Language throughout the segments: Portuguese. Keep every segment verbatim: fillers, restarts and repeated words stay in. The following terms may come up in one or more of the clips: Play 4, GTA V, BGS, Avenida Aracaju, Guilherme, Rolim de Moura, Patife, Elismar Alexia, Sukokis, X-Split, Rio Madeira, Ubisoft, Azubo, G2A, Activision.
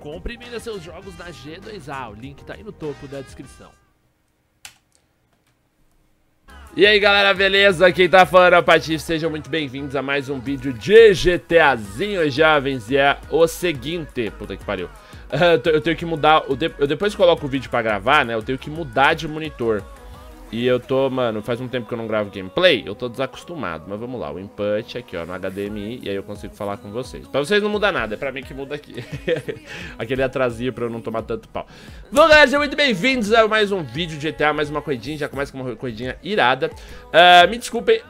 Compre e venda seus jogos na G dois A, o link tá aí no topo da descrição. E aí galera, beleza? Quem tá falando é o Patife, sejam muito bem-vindos a mais um vídeo de GTAzinho, jovens. E é o seguinte, puta que pariu, eu tenho que mudar, eu depois coloco o vídeo pra gravar, né, eu tenho que mudar de monitor. E eu tô, mano, faz um tempo que eu não gravo gameplay, eu tô desacostumado, mas vamos lá, o input aqui ó, no H D M I, e aí eu consigo falar com vocês. Pra vocês não muda nada, é pra mim que muda aqui. Aquele atrasinho pra eu não tomar tanto pau. Bom galera, sejam muito bem-vindos a mais um vídeo de G T A, mais uma coidinha, já começa com uma coidinha irada. uh, Me desculpem,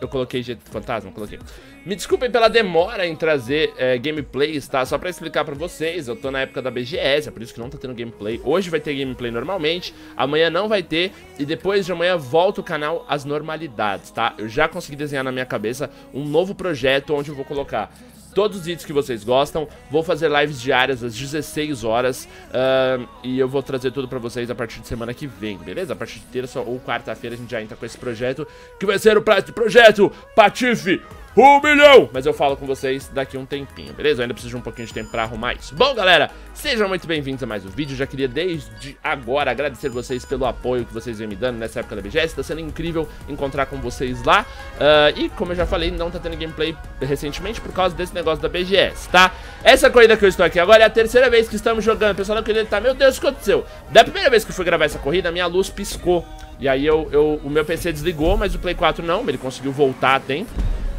eu coloquei G T A Fantasma, coloquei. Me desculpem pela demora em trazer é, gameplays, tá? Só pra explicar pra vocês, eu tô na época da B G S, é por isso que não tá tendo gameplay. Hoje vai ter gameplay normalmente, amanhã não vai ter, e depois de amanhã volta o canal às normalidades, tá? Eu já consegui desenhar na minha cabeça um novo projeto onde eu vou colocar todos os vídeos que vocês gostam. Vou fazer lives diárias às dezesseis horas, uh, e eu vou trazer tudo pra vocês a partir de semana que vem, beleza? A partir de terça ou quarta-feira a gente já entra com esse projeto, que vai ser o projeto Patife um milhão! Mas eu falo com vocês daqui a um tempinho, beleza? Eu ainda preciso de um pouquinho de tempo pra arrumar isso. Bom, galera, sejam muito bem-vindos a mais um vídeo. Já queria, desde agora, agradecer vocês pelo apoio que vocês vêm me dando nessa época da B G S. Tá sendo incrível encontrar com vocês lá. Uh, e, como eu já falei, não tá tendo gameplay recentemente por causa desse negócio da B G S, tá? Essa corrida que eu estou aqui agora é a terceira vez que estamos jogando. O pessoal não queria estar... Meu Deus, o que aconteceu? Da primeira vez que eu fui gravar essa corrida, a minha luz piscou. E aí, eu, eu, o meu P C desligou, mas o Play quatro não. Ele conseguiu voltar a tempo.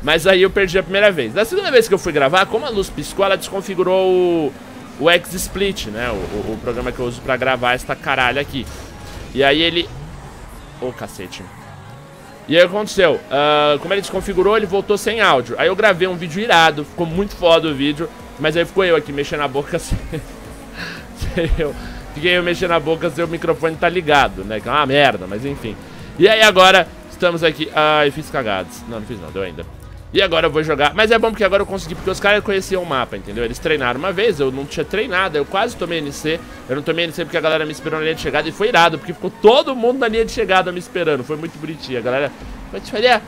Mas aí eu perdi a primeira vez. Da segunda vez que eu fui gravar, como a luz piscou, ela desconfigurou o, o X-Split, né? O, o, o programa que eu uso pra gravar esta caralho aqui. E aí ele... Ô, oh, cacete. E aí o que aconteceu? Uh, como ele desconfigurou, ele voltou sem áudio. Aí eu gravei um vídeo irado, ficou muito foda o vídeo. Mas aí ficou eu aqui mexendo a boca sem... sem eu... Fiquei eu mexendo a boca sem o microfone tá ligado, né? Que é uma merda, mas enfim. E aí agora estamos aqui... Ai, fiz cagadas. Não, não fiz não, deu ainda. E agora eu vou jogar, mas é bom porque agora eu consegui, porque os caras conheciam o mapa, entendeu? Eles treinaram uma vez, eu não tinha treinado, eu quase tomei N C. Eu não tomei N C porque a galera me esperou na linha de chegada e foi irado, porque ficou todo mundo na linha de chegada me esperando, foi muito bonitinho, a galera... Patifaria,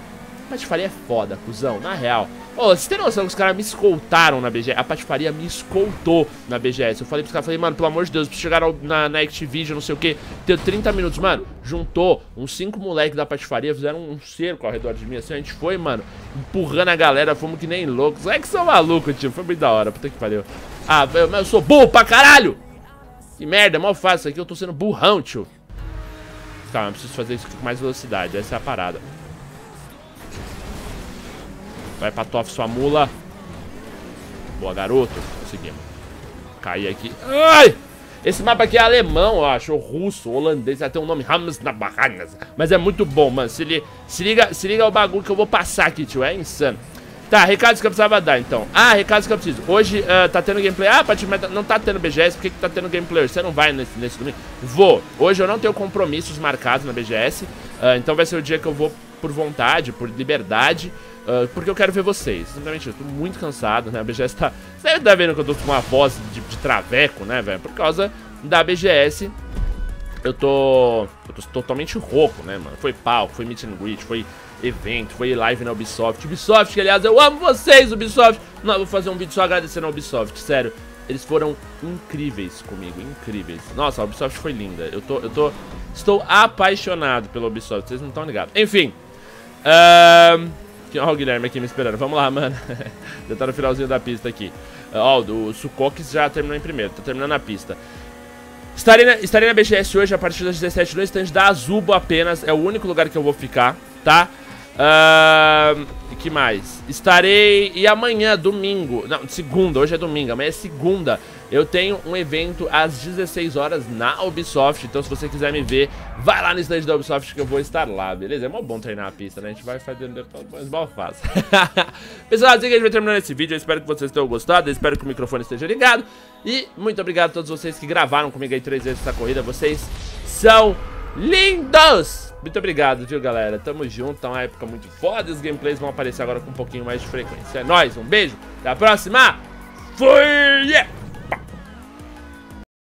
patifaria é foda, cuzão, na real. Ô, oh, vocês têm noção que os caras me escoltaram na B G S? A patifaria me escoltou na B G S, eu falei pros caras, falei, mano, pelo amor de Deus, preciso chegar na, na Activision, não sei o que, deu trinta minutos, mano, juntou uns cinco moleques da patifaria, fizeram um cerco ao redor de mim, assim, a gente foi, mano, empurrando a galera, fomos que nem loucos, é que são malucos, tio, foi muito da hora, puta que pariu. Ah, velho, mas eu sou burro pra caralho! Que merda, é mó fácil isso aqui, eu tô sendo burrão, tio. Calma, eu preciso fazer isso com mais velocidade, essa é a parada. Vai, Patife, sua mula. Boa, garoto. Conseguimos. Caí aqui. Ai! Esse mapa aqui é alemão, eu acho. Ou russo, holandês. Até o nome Rams na Barranas. Mas é muito bom, mano. Se, li... se, liga... se liga ao bagulho que eu vou passar aqui, tio. É insano. Tá, recados que eu precisava dar, então. Ah, recados que eu preciso. Hoje uh, tá tendo gameplay. Ah, Patife, mas não tá tendo B G S. Por que, que tá tendo gameplay? Você não vai nesse, nesse domingo? Vou. Hoje eu não tenho compromissos marcados na B G S. Uh, então vai ser o dia que eu vou por vontade, por liberdade. Uh, porque eu quero ver vocês. Simplesmente eu tô muito cansado, né? A B G S tá... Você deve estar vendo que eu tô com uma voz de, de traveco, né, velho? Por causa da B G S, eu tô... eu tô totalmente rouco, né, mano? Foi palco, foi meet and greet, foi evento, foi live na Ubisoft. Ubisoft, que aliás, eu amo vocês, Ubisoft! Não, eu vou fazer um vídeo só agradecendo a Ubisoft, sério. Eles foram incríveis comigo, incríveis. Nossa, a Ubisoft foi linda. Eu tô... eu tô... estou apaixonado pela Ubisoft, vocês não estão ligados. Enfim. Ahn... Uh... Ó, o Guilherme aqui me esperando. Vamos lá, mano. Já tá no finalzinho da pista aqui. Ó, o Sukokis já terminou em primeiro. Tá terminando a pista. Estarei na, estarei na B G S hoje a partir das dezessete horas no stand da Azubo apenas. É o único lugar que eu vou ficar, tá? Uh, que mais? Estarei... E amanhã, domingo... Não, segunda. Hoje é domingo. Amanhã é segunda. Eu tenho um evento às dezesseis horas na Ubisoft. Então, se você quiser me ver, vai lá no stand da Ubisoft que eu vou estar lá, beleza? É mó bom treinar a pista, né? A gente vai fazendo depois, mas mal faz. Pessoal, assim que a gente vai terminando esse vídeo. Eu espero que vocês tenham gostado. Eu espero que o microfone esteja ligado. E muito obrigado a todos vocês que gravaram comigo aí três vezes essa corrida. Vocês são lindos! Muito obrigado, viu, galera? Tamo junto. Tá uma época muito foda. Os gameplays vão aparecer agora com um pouquinho mais de frequência. É nóis, um beijo. Até a próxima. Fui!